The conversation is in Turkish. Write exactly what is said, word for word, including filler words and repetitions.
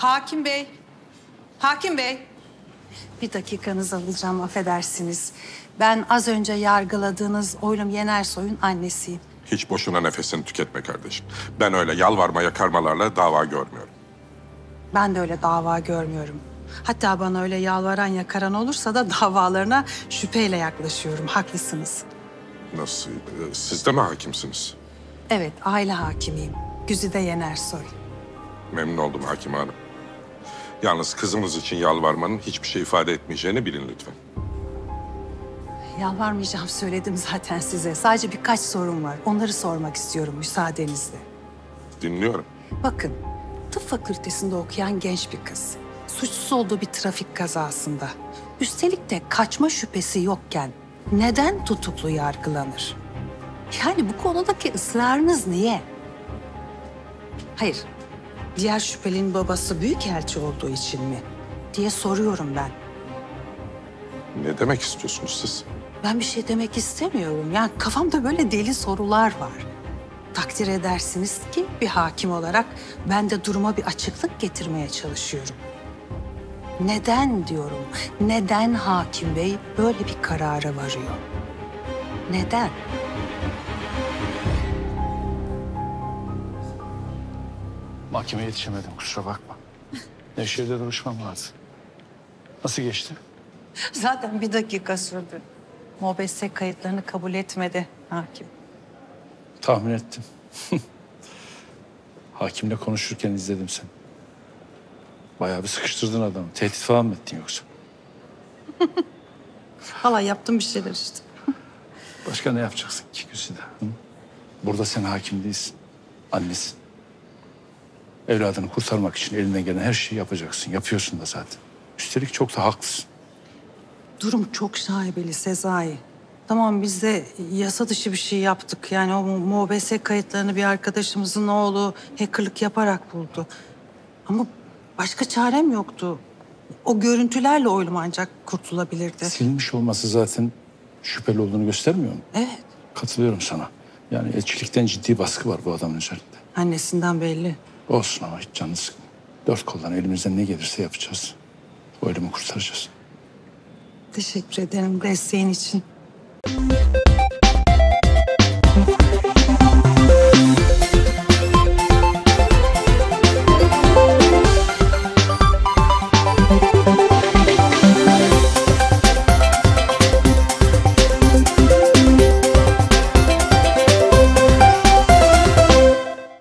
Hakim Bey. Hakim Bey. Bir dakikanızı alacağım, affedersiniz. Ben az önce yargıladığınız Oylum Yenersoy'un annesiyim. Hiç boşuna nefesini tüketme kardeşim. Ben öyle yalvarma yakarmalarla dava görmüyorum. Ben de öyle dava görmüyorum. Hatta bana öyle yalvaran yakaran olursa da davalarına şüpheyle yaklaşıyorum. Haklısınız. Nasıl? Siz de mi hakimsiniz? Evet, aile hakimiyim. Güzide Yenersoy. Memnun oldum Hakim Hanım. Yalnız kızımız için yalvarmanın hiçbir şey ifade etmeyeceğini bilin lütfen. Yalvarmayacağım söyledim zaten size. Sadece birkaç sorum var. Onları sormak istiyorum müsaadenizle. Dinliyorum. Bakın, tıp fakültesinde okuyan genç bir kız. Suçsuz olduğu bir trafik kazasında. Üstelik de kaçma şüphesi yokken neden tutuklu yargılanır? Yani bu konudaki ısrarınız niye? Hayır, diğer şüphelinin babası büyükelçi olduğu için mi diye soruyorum ben. Ne demek istiyorsunuz siz? Ben bir şey demek istemiyorum. Yani kafamda böyle deli sorular var. Takdir edersiniz ki bir hakim olarak ben de duruma bir açıklık getirmeye çalışıyorum. Neden diyorum, neden Hakim Bey böyle bir karara varıyor? Neden? Mahkemeye yetişemedim, kusura bakma. Nevşehir'de duruşmam lazım. Nasıl geçti? Zaten bir dakika sürdü. M O B S kayıtlarını kabul etmedi hakim. Tahmin ettim. Hakimle konuşurken izledim seni. Bayağı bir sıkıştırdın adamı. Tehdit falan mı ettin yoksa? Valla yaptım bir şeyler işte. Başka ne yapacaksın ki Güzide? Burada sen hakim değilsin. Annesin. Evladını kurtarmak için elinden gelen her şeyi yapacaksın. Yapıyorsun da zaten. Üstelik çok da haklısın. Durum çok şaibeli Sezai. Tamam biz de yasa dışı bir şey yaptık. Yani o M O B S kayıtlarını bir arkadaşımızın oğlu hackerlık yaparak buldu. Ama başka çarem yoktu. O görüntülerle Oylum ancak kurtulabilirdi. Silinmiş olması zaten şüpheli olduğunu göstermiyor mu? Evet. Katılıyorum sana. Yani elçilikten ciddi baskı var bu adamın üzerinde. Annesinden belli. Olsun ama hiç canını sıkma. Dört koldan elimizden ne gelirse yapacağız. Oylum'u kurtaracağız. Teşekkür ederim desteğin için.